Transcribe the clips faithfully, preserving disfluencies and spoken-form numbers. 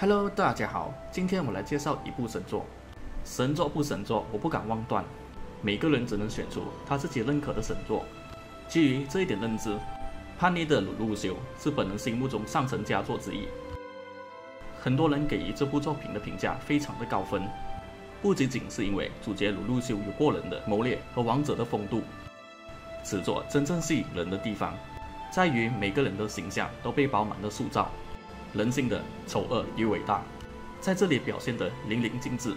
Hello， 大家好，今天我来介绍一部神作。神作不神作，我不敢妄断，每个人只能选出他自己认可的神作。基于这一点认知，《叛逆的鲁路修》是本人心目中上乘佳作之一。很多人给予这部作品的评价非常的高分，不仅仅是因为主角鲁路修有过人的谋略和王者的风度。此作真正吸引人的地方，在于每个人的形象都被饱满的塑造，人性的丑恶与伟大，在这里表现得淋漓尽致。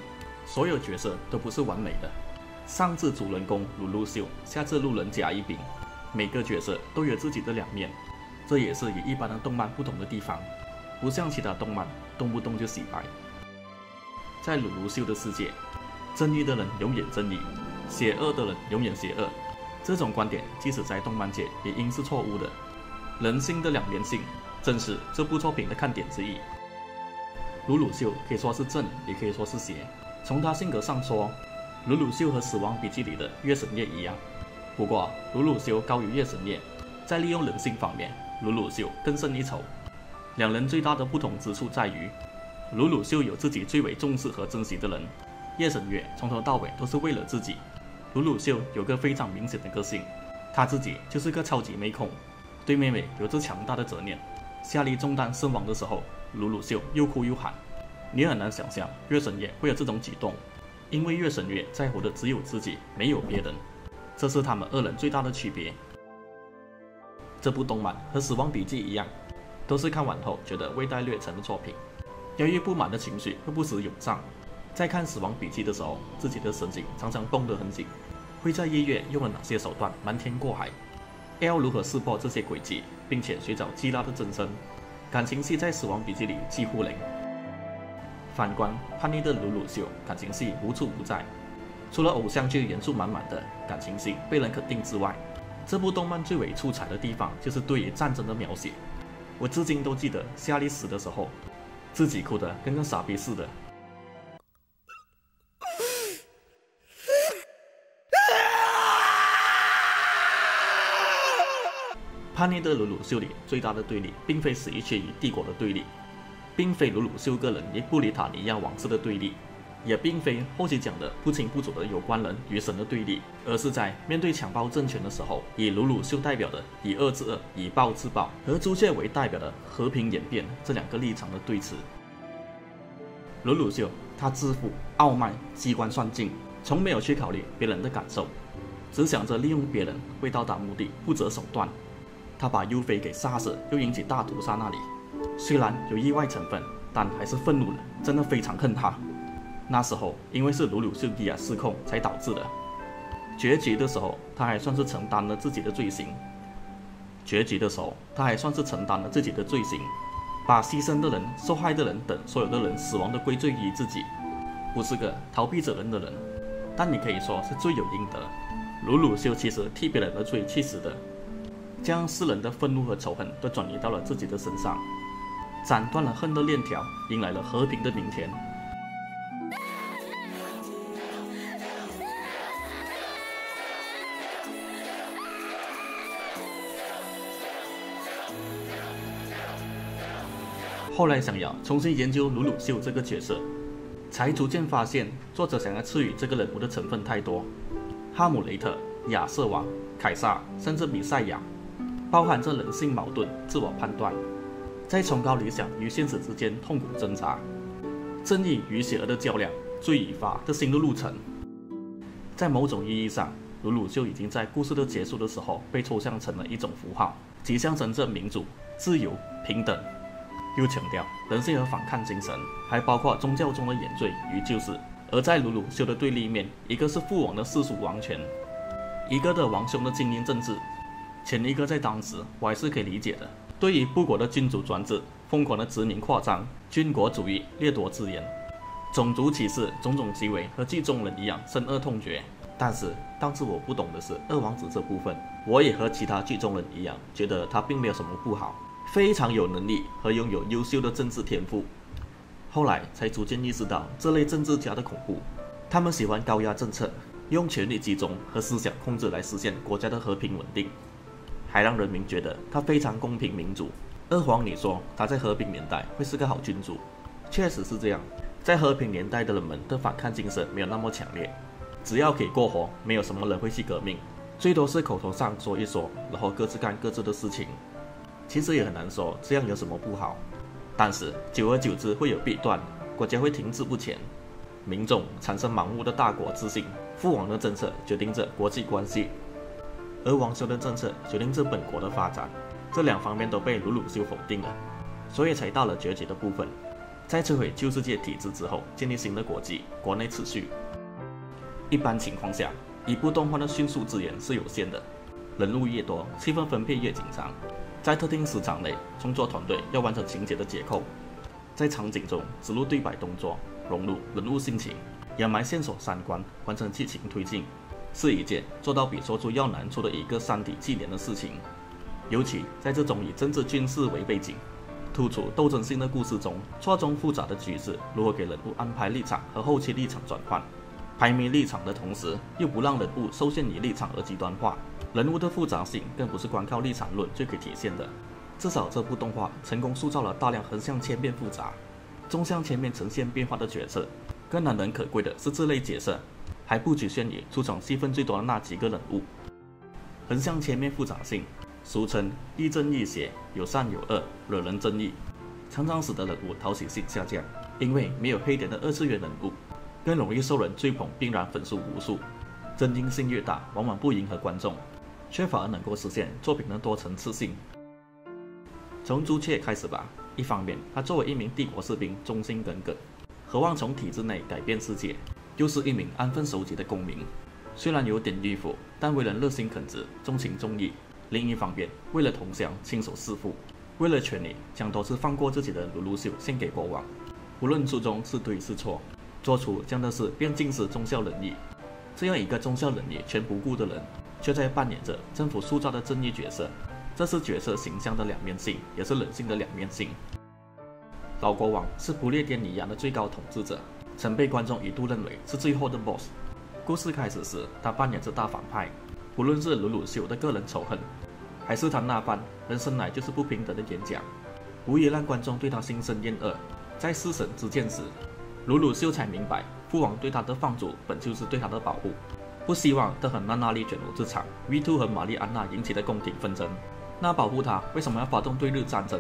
所有角色都不是完美的，上至主人公鲁路修，下至路人甲乙丙，每个角色都有自己的两面，这也是与一般的动漫不同的地方。不像其他动漫，动不动就洗白。在鲁路修的世界，正义的人永远正义，邪恶的人永远邪恶。这种观点即使在动漫界也应是错误的。人性的两面性正是这部作品的看点之一。鲁鲁修可以说是正，也可以说是邪。从他性格上说，鲁鲁修和死亡笔记里的月神月一样，不过鲁鲁修高于月神月。在利用人性方面，鲁鲁修更胜一筹。两人最大的不同之处在于，鲁鲁修有自己最为重视和珍惜的人，月神月从头到尾都是为了自己。鲁鲁修有个非常明显的个性，他自己就是个超级妹控，对妹妹有着强大的执念。下力中弹身亡的时候，鲁鲁修又哭又喊。你很难想象月神月会有这种举动，因为月神月在乎的只有自己，没有别人。这是他们二人最大的区别。这部动漫和《死亡笔记》一样，都是看完后觉得味带略沉的作品。由于不满的情绪会不时涌上，在看《死亡笔记》的时候，自己的神经常常绷得很紧，会在夜月用了哪些手段瞒天过海 ，L 如何识破这些诡计，并且寻找基拉的真身。感情戏在《死亡笔记》里几乎零。反观叛逆的鲁鲁修，感情戏无处不在。除了偶像剧元素满满的感情戏被人肯定之外，这部动漫最为出彩的地方就是对于战争的描写。我至今都记得夏利死的时候，自己哭得跟个傻逼似的。叛逆的鲁鲁修里最大的对立，并非死一区与帝国的对立，并非鲁鲁修个人与布里塔尼亚王室的对立，也并非后期讲的不清不楚的有关人与神的对立，而是在面对强暴政权的时候，以鲁鲁修代表的以恶制恶、以暴制暴，和朱雀为代表的和平演变这两个立场的对峙。鲁鲁修他自负、傲慢、机关算尽，从没有去考虑别人的感受，只想着利用别人为到达目的不择手段。他把幼妃给杀死，又引起大屠杀那里，虽然有意外成分，但还是愤怒了，真的非常恨他。那时候因为是鲁鲁修伊亚失控才导致的。结局的时候，他还算是承担了自己的罪行。结局的时候，他还算是承担了自己的罪行，把牺牲的人、受害的人等所有的人死亡的归罪于自己，不是个逃避责任的人，但你可以说是罪有应得。鲁鲁修其实替别人的罪去死的。将世人的愤怒和仇恨都转移到了自己的身上，斩断了恨的链条，迎来了和平的明天。后来想要重新研究鲁鲁修这个角色，才逐渐发现作者想要赐予这个人物的成分太多，哈姆雷特、亚瑟王、凯撒，甚至弥赛亚。包含着人性矛盾、自我判断，在崇高理想与现实之间痛苦挣扎，正义与邪恶的较量，罪与罚的心路路程。在某种意义上，鲁鲁修已经在故事的结束的时候被抽象成了一种符号，即象征着民主、自由、平等，又强调人性和反抗精神，还包括宗教中的原罪与救世。而在鲁鲁修的对立面，一个是父王的世俗王权，一个的王兄的精英政治。前一个在当时我还是可以理解的，对于部国的君主专制、疯狂的殖民扩张、军国主义、掠夺资源、种族歧视种种行为和剧中人一样深恶痛绝。但是当时我不懂的是二王子这部分，我也和其他剧中人一样，觉得他并没有什么不好，非常有能力和拥有优秀的政治天赋。后来才逐渐意识到这类政治家的恐怖，他们喜欢高压政策，用权力集中和思想控制来实现国家的和平稳定，还让人民觉得他非常公平民主。二皇你说他在和平年代会是个好君主，确实是这样，在和平年代的人们的反抗精神没有那么强烈，只要可以过活，没有什么人会去革命，最多是口头上说一说，然后各自干各自的事情。其实也很难说这样有什么不好，但是久而久之会有弊端，国家会停滞不前，民众产生盲目的大国自信。父王的政策决定着国际关系，而王修的政策决定着本国的发展，这两方面都被鲁鲁修否定了，所以才到了决绝的部分，在摧毁旧世界体制之后，建立新的国际国内秩序。一般情况下，一部动画的迅速资源是有限的，人物越多，气氛分配越紧张，在特定时长内，创作团队要完成情节的结构，在场景中植入对白动作，融入人物心情，掩埋线索三观，完成剧情推进，是一件做到比说出要难出的一个三体纪年的事情。尤其在这种以政治军事为背景，突出斗争性的故事中，错综复杂的局势如何给人物安排立场和后期立场转换，排名立场的同时又不让人物受限于立场而极端化，人物的复杂性更不是光靠立场论就可以体现的。至少这部动画成功塑造了大量横向切面复杂、纵向切面呈现变化的角色。更难能可贵的是，这类角色还不局限于出场戏份最多的那几个人物。横向切面复杂性俗称亦正亦邪，有善有恶，惹人争议，常常使得人物讨喜性下降，因为没有黑点的二次元人物更容易受人追捧，并让粉丝无数。争议性越大，往往不迎合观众，却反而能够实现作品的多层次性。从朱雀开始吧，一方面他作为一名帝国士兵忠心耿耿，渴望从体制内改变世界，又是一名安分守己的公民，虽然有点迂腐，但为人热心耿直，重情重义。另一方面，为了同乡亲手弑父，为了权力想多次放过自己的鲁鲁修献给国王，无论初衷是对是错，做出这样的事便尽是忠孝仁义。这样一个忠孝仁义全不顾的人，却在扮演着政府塑造的正义角色，这是角色形象的两面性，也是人性的两面性。老国王是不列颠以南的最高统治者，曾被观众一度认为是最后的 boss。 故事开始时，他扮演着大反派，不论是鲁鲁修的个人仇恨，还是他那般人生来就是不平等的演讲，无疑让观众对他心生厌恶。在弑神之剑时，鲁鲁修才明白父王对他的放逐本就是对他的保护，不希望他和娜娜莉卷入这场 V 二 和玛丽安娜引起的宫廷纷争。那保护他为什么要发动对日战争？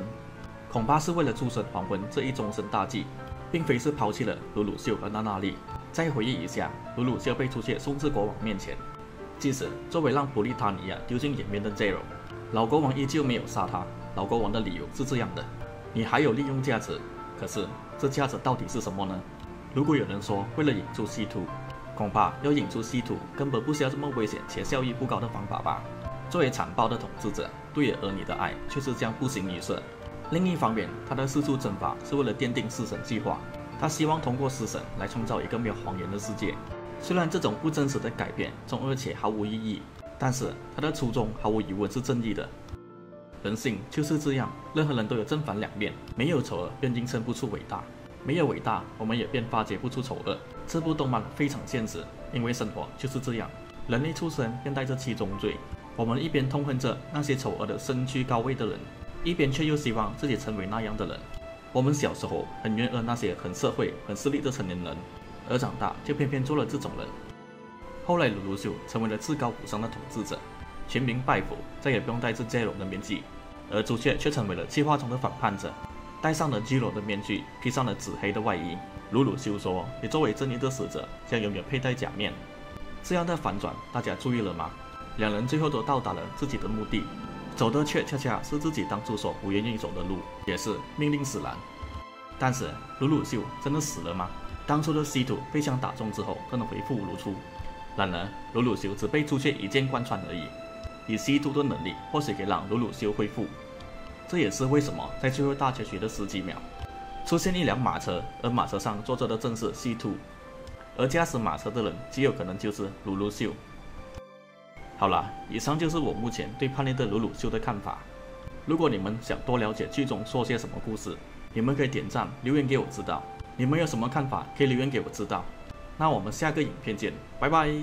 恐怕是为了诸神黄昏这一终身大计，并非是抛弃了鲁鲁修和娜娜莉。再回忆一下，鲁鲁修被朱雀送至国王面前，即使作为让普利塔尼亚丢进颜面的 ZERO， 老国王依旧没有杀他。老国王的理由是这样的：你还有利用价值，可是这价值到底是什么呢？如果有人说为了引出 C 二， 恐怕要引出 C 二 根本不需要这么危险且效益不高的方法吧。作为残暴的统治者，对儿女的爱却是将不形于色。另一方面，他的四处征伐是为了奠定弑神计划，他希望通过弑神来创造一个没有谎言的世界。虽然这种不真实的改变中二且毫无意义，但是他的初衷毫无疑问是正义的。人性就是这样，任何人都有正反两面，没有丑恶便映衬不出伟大，没有伟大我们也便发掘不出丑恶。这部动漫非常现实，因为生活就是这样，人一出生便带着七宗罪，我们一边痛恨着那些丑恶的身居高位的人，一边却又希望自己成为那样的人。我们小时候很怨恶那些很社会很势利的成年人，而长大就偏偏做了这种人。后来鲁鲁修成为了至高无上的统治者，全民拜服，再也不用戴着 ZERO 的面具，而朱雀却成为了计划中的反叛者，戴上了 ZERO 的面具，披上了紫黑的外衣。鲁鲁修说，你作为正义的使者将永远佩戴假面。这样的反转大家注意了吗？两人最后都到达了自己的目的，走的却恰恰是自己当初所不愿意走的路，也是命令使然。但是鲁鲁修真的死了吗？当初的C 二被枪打中之后，他能恢复如初。然而鲁鲁修只被朱雀一箭贯穿而已，以C 二的能力或许可以让鲁鲁修恢复。这也是为什么在最后大结局的十几秒，出现一辆马车，而马车上坐着的正是C 二，而驾驶马车的人极有可能就是鲁鲁修。好啦，以上就是我目前对叛逆的鲁鲁修的看法。如果你们想多了解剧中说些什么故事，你们可以点赞留言给我知道，你们有什么看法可以留言给我知道。那我们下个影片见，拜拜。